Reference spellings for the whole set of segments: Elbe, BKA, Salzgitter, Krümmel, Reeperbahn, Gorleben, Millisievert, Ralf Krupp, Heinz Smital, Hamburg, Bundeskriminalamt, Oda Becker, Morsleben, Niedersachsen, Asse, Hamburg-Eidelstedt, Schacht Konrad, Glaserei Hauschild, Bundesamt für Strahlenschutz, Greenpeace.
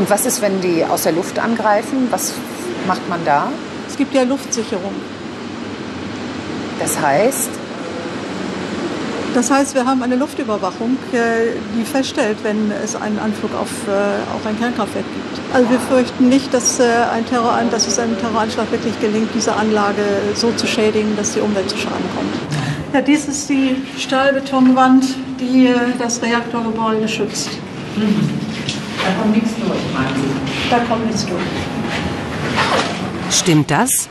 Und was ist, wenn die aus der Luft angreifen? Was macht man da? Es gibt ja Luftsicherung. Das heißt? Das heißt, wir haben eine Luftüberwachung, die feststellt, wenn es einen Anflug auf ein Kernkraftwerk gibt. Also wir fürchten nicht, dass es einem Terroranschlag wirklich gelingt, diese Anlage so zu schädigen, dass die Umwelt zu Schaden kommt. Ja, dies ist die Stahlbetonwand, die das Reaktorgebäude schützt. Mhm. Da kommt nichts durch, meinst du? Da kommt nichts durch. Stimmt das?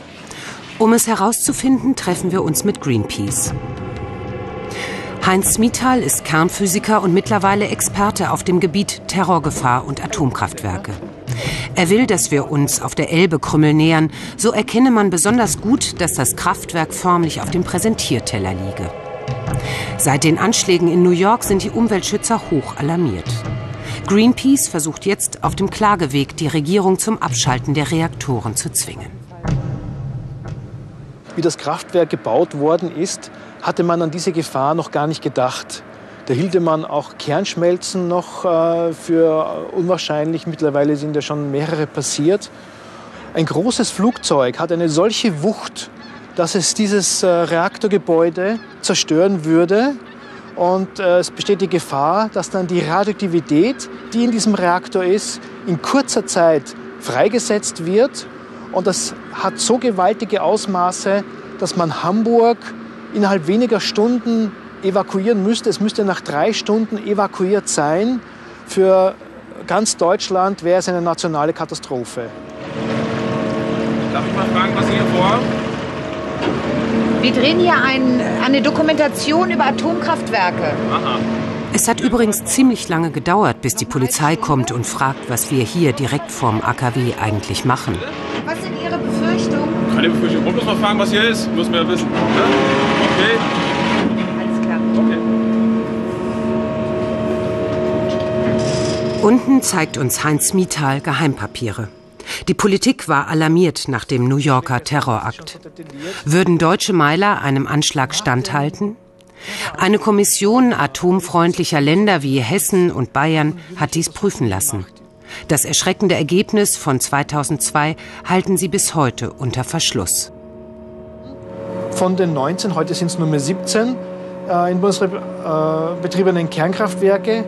Um es herauszufinden, treffen wir uns mit Greenpeace. Heinz Smital ist Kernphysiker und mittlerweile Experte auf dem Gebiet Terrorgefahr und Atomkraftwerke. Er will, dass wir uns auf der Elbe Krümmel nähern. So erkenne man besonders gut, dass das Kraftwerk förmlich auf dem Präsentierteller liege. Seit den Anschlägen in New York sind die Umweltschützer hoch alarmiert. Greenpeace versucht jetzt auf dem Klageweg, die Regierung zum Abschalten der Reaktoren zu zwingen. Wie das Kraftwerk gebaut worden ist, hatte man an diese Gefahr noch gar nicht gedacht. Da hielte man auch Kernschmelzen noch für unwahrscheinlich. Mittlerweile sind ja schon mehrere passiert. Ein großes Flugzeug hat eine solche Wucht, dass es dieses Reaktorgebäude zerstören würde. Und es besteht die Gefahr, dass dann die Radioaktivität, die in diesem Reaktor ist, in kurzer Zeit freigesetzt wird. Und das hat so gewaltige Ausmaße, dass man Hamburg innerhalb weniger Stunden evakuieren müsste. Es müsste nach 3 Stunden evakuiert sein. Für ganz Deutschland wäre es eine nationale Katastrophe. Darf ich mal fragen, was Sie hier vorhaben? Wir drehen hier eine Dokumentation über Atomkraftwerke. Aha. Es hat übrigens ziemlich lange gedauert, bis die Polizei kommt und fragt, was wir hier direkt vorm AKW eigentlich machen. Was sind Ihre Befürchtungen? Keine Befürchtung. Wollen wir mal fragen, was hier ist? Müssen wir ja wissen. Okay. Alles klar. Okay. Unten zeigt uns Heinz Smital Geheimpapiere. Die Politik war alarmiert nach dem New Yorker Terrorakt. Würden deutsche Meiler einem Anschlag standhalten? Eine Kommission atomfreundlicher Länder wie Hessen und Bayern hat dies prüfen lassen. Das erschreckende Ergebnis von 2002 halten sie bis heute unter Verschluss. Von den 19, heute sind es nur mehr 17, in Bundesrepublik betriebenen Kernkraftwerke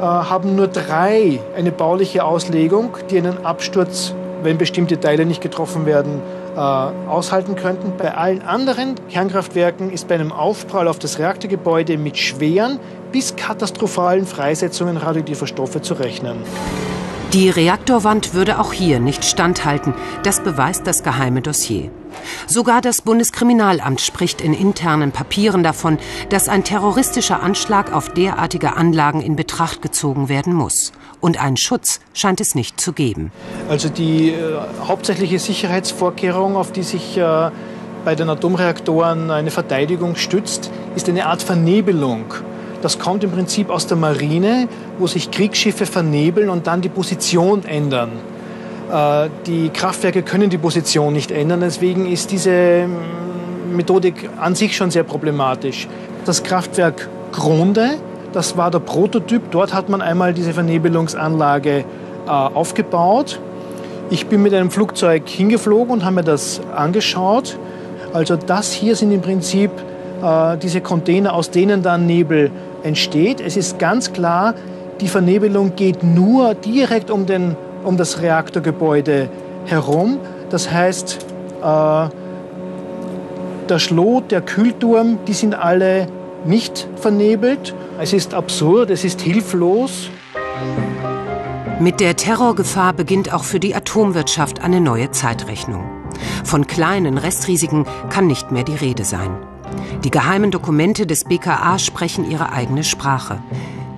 haben nur 3 eine bauliche Auslegung, die einen Absturz, wenn bestimmte Teile nicht getroffen werden, aushalten könnten. Bei allen anderen Kernkraftwerken ist bei einem Aufprall auf das Reaktorgebäude mit schweren bis katastrophalen Freisetzungen radioaktiver Stoffe zu rechnen. Die Reaktorwand würde auch hier nicht standhalten. Das beweist das geheime Dossier. Sogar das Bundeskriminalamt spricht in internen Papieren davon, dass ein terroristischer Anschlag auf derartige Anlagen in Betracht gezogen werden muss. Und einen Schutz scheint es nicht zu geben. Also die hauptsächliche Sicherheitsvorkehrung, auf die sich bei den Atomreaktoren eine Verteidigung stützt, ist eine Art Vernebelung. Das kommt im Prinzip aus der Marine, wo sich Kriegsschiffe vernebeln und dann die Position ändern. Die Kraftwerke können die Position nicht ändern, deswegen ist diese Methodik an sich schon sehr problematisch. Das Kraftwerk Gronde, das war der Prototyp. Dort hat man einmal diese Vernebelungsanlage aufgebaut. Ich bin mit einem Flugzeug hingeflogen und habe mir das angeschaut. Also das hier sind im Prinzip diese Container, aus denen dann Nebel entsteht. Es ist ganz klar, die Vernebelung geht nur direkt um das Reaktorgebäude herum. Das heißt, der Schlot, der Kühlturm, die sind alle nicht vernebelt. Es ist absurd, es ist hilflos. Mit der Terrorgefahr beginnt auch für die Atomwirtschaft eine neue Zeitrechnung. Von kleinen Restrisiken kann nicht mehr die Rede sein. Die geheimen Dokumente des BKA sprechen ihre eigene Sprache.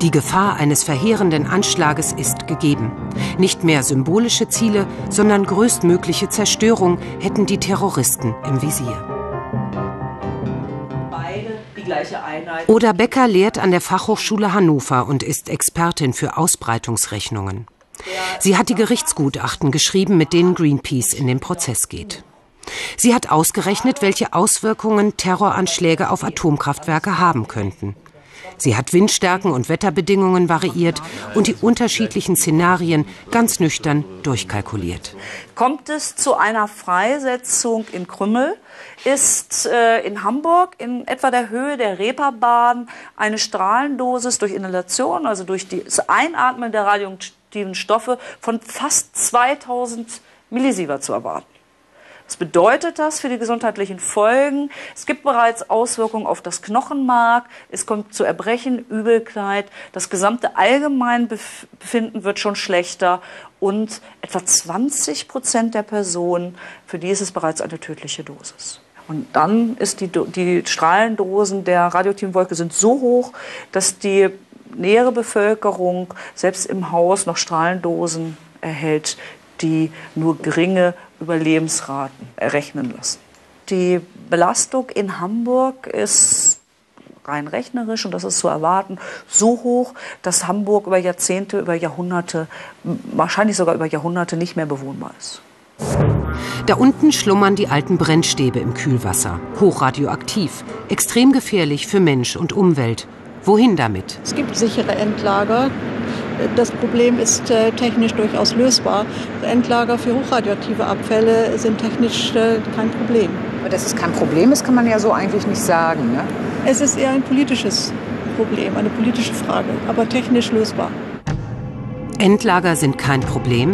Die Gefahr eines verheerenden Anschlages ist gegeben. Nicht mehr symbolische Ziele, sondern größtmögliche Zerstörung hätten die Terroristen im Visier. Oda Becker lehrt an der Fachhochschule Hannover und ist Expertin für Ausbreitungsrechnungen. Sie hat die Gerichtsgutachten geschrieben, mit denen Greenpeace in den Prozess geht. Sie hat ausgerechnet, welche Auswirkungen Terroranschläge auf Atomkraftwerke haben könnten. Sie hat Windstärken und Wetterbedingungen variiert und die unterschiedlichen Szenarien ganz nüchtern durchkalkuliert. Kommt es zu einer Freisetzung in Krümmel, ist in Hamburg in etwa der Höhe der Reeperbahn eine Strahlendosis durch Inhalation, also durch das Einatmen der radioaktiven Stoffe, von fast 2000 Millisievert zu erwarten. Was bedeutet das für die gesundheitlichen Folgen? Es gibt bereits Auswirkungen auf das Knochenmark, es kommt zu Erbrechen, Übelkeit, das gesamte Allgemeinbefinden wird schon schlechter und etwa 20% der Personen, für die ist es bereits eine tödliche Dosis. Und dann ist die Strahlendosen der radioaktiven Wolke sind so hoch, dass die nähere Bevölkerung selbst im Haus noch Strahlendosen erhält, die nur geringe Überlebensraten errechnen lassen. Die Belastung in Hamburg ist rein rechnerisch, und das ist zu erwarten, so hoch, dass Hamburg über Jahrzehnte, über Jahrhunderte, wahrscheinlich sogar über Jahrhunderte nicht mehr bewohnbar ist. Da unten schlummern die alten Brennstäbe im Kühlwasser, hochradioaktiv, extrem gefährlich für Mensch und Umwelt. Wohin damit? Es gibt sichere Endlager. Das Problem ist technisch durchaus lösbar. Endlager für hochradioaktive Abfälle sind technisch kein Problem. Aber dass es kein Problem ist, kann man ja so eigentlich nicht sagen, ne? Es ist eher ein politisches Problem, eine politische Frage, aber technisch lösbar. Endlager sind kein Problem?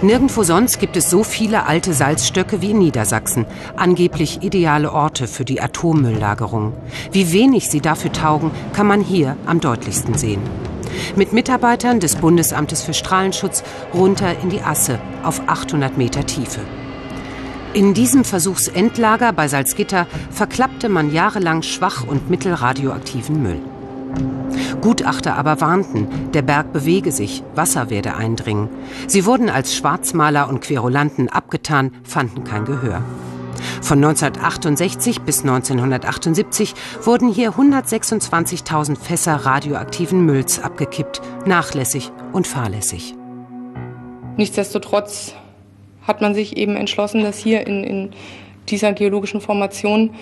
Nirgendwo sonst gibt es so viele alte Salzstöcke wie in Niedersachsen. Angeblich ideale Orte für die Atommülllagerung. Wie wenig sie dafür taugen, kann man hier am deutlichsten sehen. Mit Mitarbeitern des Bundesamtes für Strahlenschutz runter in die Asse auf 800 Meter Tiefe. In diesem Versuchsendlager bei Salzgitter verklappte man jahrelang schwach- und mittelradioaktiven Müll. Gutachter aber warnten, der Berg bewege sich, Wasser werde eindringen. Sie wurden als Schwarzmaler und Querulanten abgetan, fanden kein Gehör. Von 1968 bis 1978 wurden hier 126.000 Fässer radioaktiven Mülls abgekippt, nachlässig und fahrlässig. Nichtsdestotrotz hat man sich eben entschlossen, das hier in dieser geologischen Formation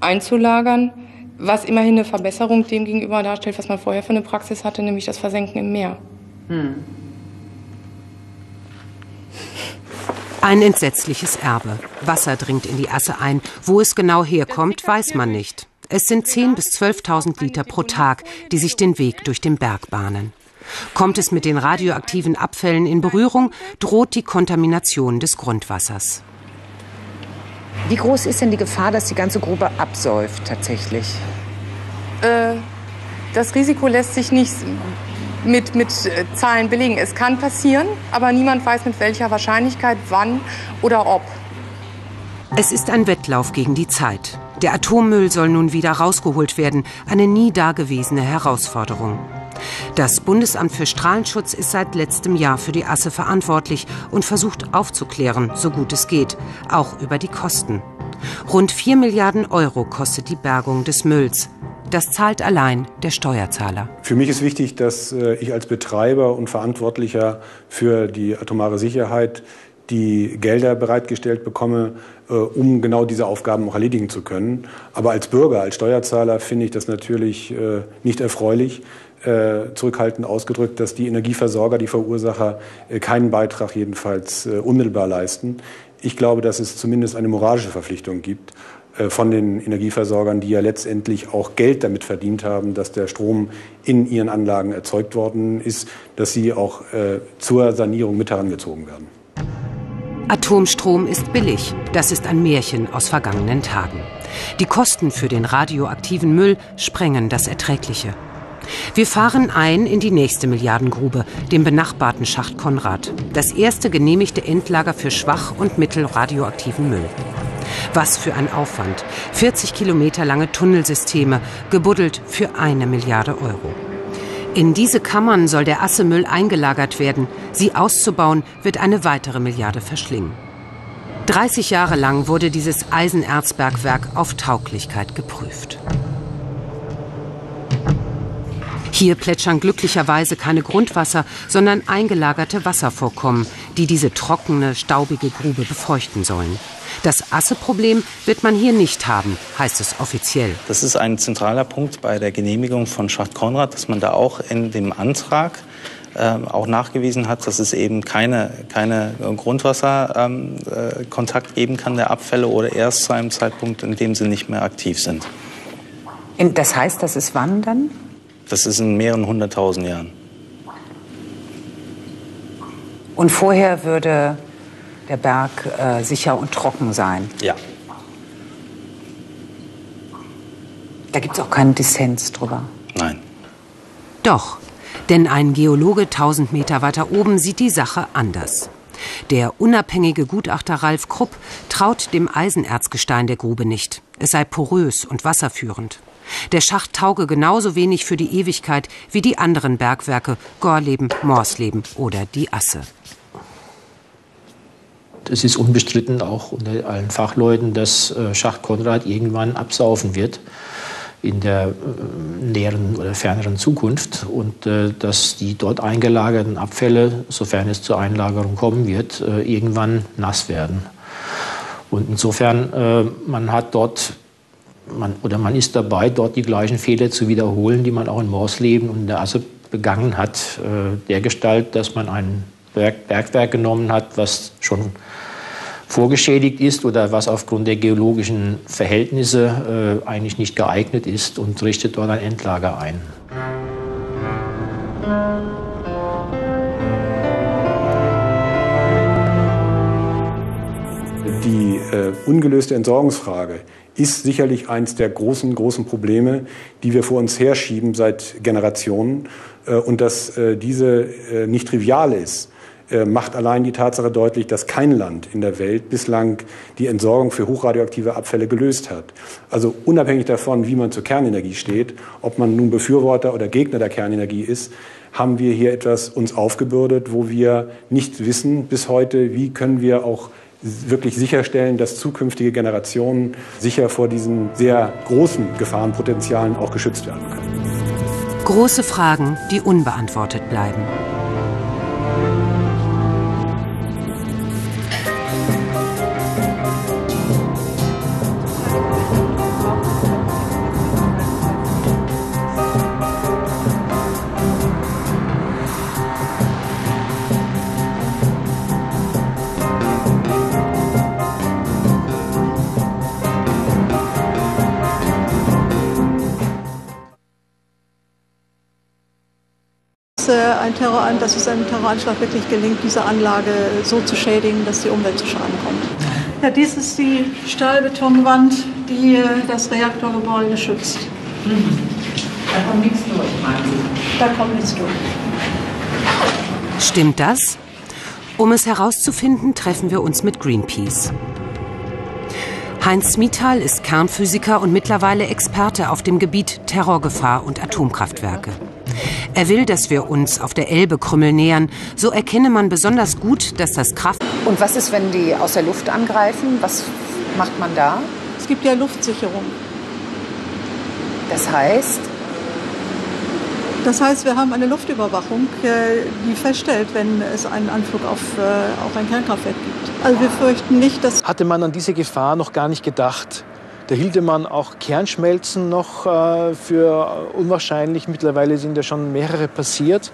einzulagern, was immerhin eine Verbesserung dem gegenüber darstellt, was man vorher für eine Praxis hatte, nämlich das Versenken im Meer. Ein entsetzliches Erbe. Wasser dringt in die Asse ein. Wo es genau herkommt, weiß man nicht. Es sind 10.000 bis 12.000 Liter pro Tag, die sich den Weg durch den Berg bahnen. Kommt es mit den radioaktiven Abfällen in Berührung, droht die Kontamination des Grundwassers. Wie groß ist denn die Gefahr, dass die ganze Grube absäuft tatsächlich? Das Risiko lässt sich nicht mit Zahlen belegen. Es kann passieren, aber niemand weiß mit welcher Wahrscheinlichkeit, wann oder ob. Es ist ein Wettlauf gegen die Zeit. Der Atommüll soll nun wieder rausgeholt werden. Eine nie dagewesene Herausforderung. Das Bundesamt für Strahlenschutz ist seit letztem Jahr für die Asse verantwortlich und versucht aufzuklären, so gut es geht, auch über die Kosten. Rund 4 Milliarden € kostet die Bergung des Mülls. Das zahlt allein der Steuerzahler. Für mich ist wichtig, dass ich als Betreiber und Verantwortlicher für die atomare Sicherheit die Gelder bereitgestellt bekomme, um genau diese Aufgaben auch erledigen zu können. Aber als Bürger, als Steuerzahler finde ich das natürlich nicht erfreulich, zurückhaltend ausgedrückt, dass die Energieversorger, die Verursacher keinen Beitrag jedenfalls unmittelbar leisten. Ich glaube, dass es zumindest eine moralische Verpflichtung gibt von den Energieversorgern, die ja letztendlich auch Geld damit verdient haben, dass der Strom in ihren Anlagen erzeugt worden ist, dass sie auch zur Sanierung mit herangezogen werden. Atomstrom ist billig. Das ist ein Märchen aus vergangenen Tagen. Die Kosten für den radioaktiven Müll sprengen das Erträgliche. Wir fahren ein in die nächste Milliardengrube, den benachbarten Schacht Konrad. Das erste genehmigte Endlager für schwach- und mittelradioaktiven Müll. Was für ein Aufwand. 40 Kilometer lange Tunnelsysteme, gebuddelt für 1 Milliarde €. In diese Kammern soll der Assemüll eingelagert werden. Sie auszubauen, wird eine weitere Milliarde verschlingen. 30 Jahre lang wurde dieses Eisenerzbergwerk auf Tauglichkeit geprüft. Hier plätschern glücklicherweise keine Grundwasser, sondern eingelagerte Wasservorkommen, die diese trockene, staubige Grube befeuchten sollen. Das Asse-Problem wird man hier nicht haben, heißt es offiziell. Das ist ein zentraler Punkt bei der Genehmigung von Schacht Konrad, dass man da auch in dem Antrag auch nachgewiesen hat, dass es eben keine Grundwasserkontakt geben kann der Abfälle oder erst zu einem Zeitpunkt, in dem sie nicht mehr aktiv sind. Das heißt, das ist wann dann? Das ist in mehreren 100.000 Jahren. Und vorher würde der Berg sicher und trocken sein? Ja. Da gibt es auch keinen Dissens drüber? Nein. Doch. Denn ein Geologe 1000 Meter weiter oben sieht die Sache anders. Der unabhängige Gutachter Ralf Krupp traut dem Eisenerzgestein der Grube nicht. Es sei porös und wasserführend. Der Schacht tauge genauso wenig für die Ewigkeit wie die anderen Bergwerke Gorleben, Morsleben oder die Asse. Es ist unbestritten, auch unter allen Fachleuten, dass Schacht Konrad irgendwann absaufen wird. In der näheren oder ferneren Zukunft, und dass die dort eingelagerten Abfälle, sofern es zur Einlagerung kommen wird, irgendwann nass werden. Und insofern, man ist dabei, dort die gleichen Fehler zu wiederholen, die man auch in Morsleben und in der Asse begangen hat, dergestalt, dass man ein Bergwerk genommen hat, was schon vorgeschädigt ist oder was aufgrund der geologischen Verhältnisse eigentlich nicht geeignet ist, und richtet dort ein Endlager ein. Die ungelöste Entsorgungsfrage ist sicherlich eines der großen Probleme, die wir vor uns herschieben seit Generationen. Und dass diese nicht trivial ist, macht allein die Tatsache deutlich, dass kein Land in der Welt bislang die Entsorgung für hochradioaktive Abfälle gelöst hat. Also unabhängig davon, wie man zur Kernenergie steht, ob man nun Befürworter oder Gegner der Kernenergie ist, haben wir hier etwas uns aufgebürdet, wo wir nicht wissen bis heute, wie können wir auch wirklich sicherstellen, dass zukünftige Generationen sicher vor diesen sehr großen Gefahrenpotenzialen auch geschützt werden können. Große Fragen, die unbeantwortet bleiben. Ein Terroranschlag, dass es einem Terroranschlag wirklich gelingt, diese Anlage so zu schädigen, dass die Umwelt zu Schaden kommt. Ja, dies ist die Stahlbetonwand, die das Reaktorgebäude schützt. Mhm. Da kommt nichts durch, meinen Sie? Da kommt nichts durch. Stimmt das? Um es herauszufinden, treffen wir uns mit Greenpeace. Heinz Smital ist Kernphysiker und mittlerweile Experte auf dem Gebiet Terrorgefahr und Atomkraftwerke. Er will, dass wir uns auf der Elbe Krümmel nähern. So erkenne man besonders gut, dass das Kraft... Und was ist, wenn die aus der Luft angreifen? Was macht man da? Es gibt ja Luftsicherung. Das heißt? Das heißt, wir haben eine Luftüberwachung, die feststellt, wenn es einen Anflug auf ein Kernkraftwerk gibt. Also wir fürchten nicht, dass... Hatte man an diese Gefahr noch gar nicht gedacht. Da hielte man auch Kernschmelzen noch für unwahrscheinlich. Mittlerweile sind ja schon mehrere passiert.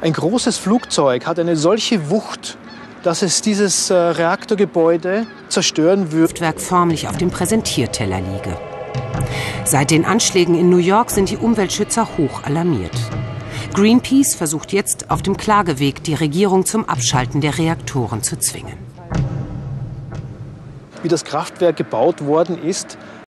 Ein großes Flugzeug hat eine solche Wucht, dass es dieses Reaktorgebäude zerstören würde. Kraftwerk förmlich auf dem Präsentierteller liege. Seit den Anschlägen in New York sind die Umweltschützer hoch alarmiert. Greenpeace versucht jetzt auf dem Klageweg, die Regierung zum Abschalten der Reaktoren zu zwingen. Wie das Kraftwerk gebaut worden ist,